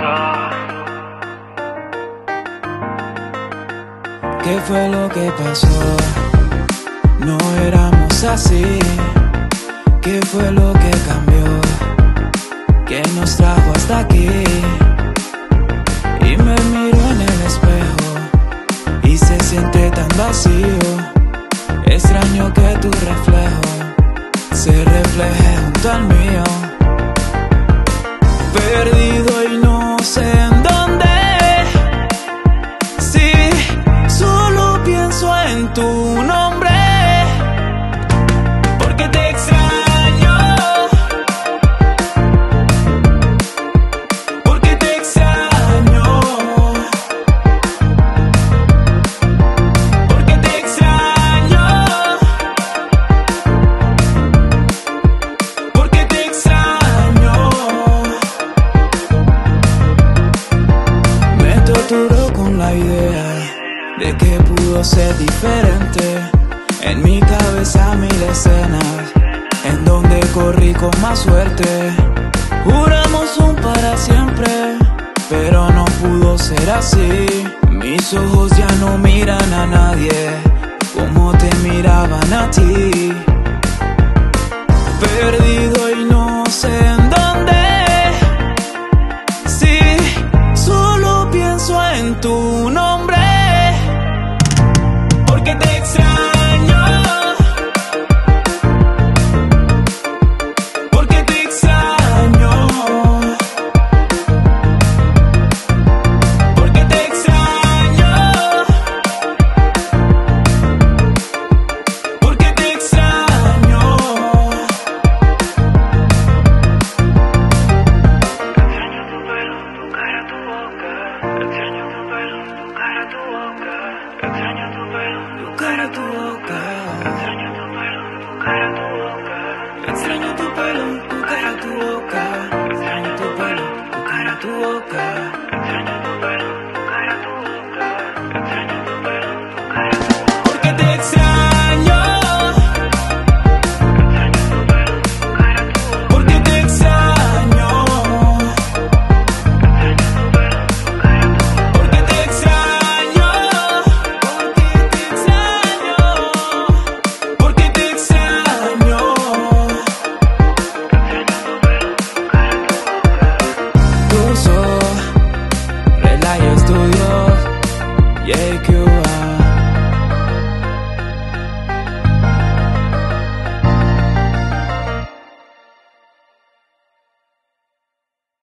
pasar? ¿Qué fue lo que pasó? No éramos así. ¿Qué fue lo que cambió? ¿Qué nos trajo hasta aquí? Y me miro en el espejo y se siente tan vacío. Extraño que tu reflejo se refleje junto al mío. Perdido y no sé en dónde. Sí, solo pienso en tu nombre. Porque te extraño. Porque te extraño. Porque te extraño. Porque te extraño. Con la idea de que pudo ser diferente, en mi cabeza mil escenas en donde corrí con más suerte. Juramos un para siempre, pero no pudo ser así. Mis ojos ya no miran a nadie como te miraban a ti. Perdido y no sé en dónde. En tu nombre, porque te extraño, porque te extraño, porque te extraño, porque te extraño. Extraño tu pelo, tu cara, tu boca. Extraño tu pelo, tu cara, tu boca. Extraño tu pelo, tu cara, tu boca. Extraño tu pelo, tu cara, tu boca.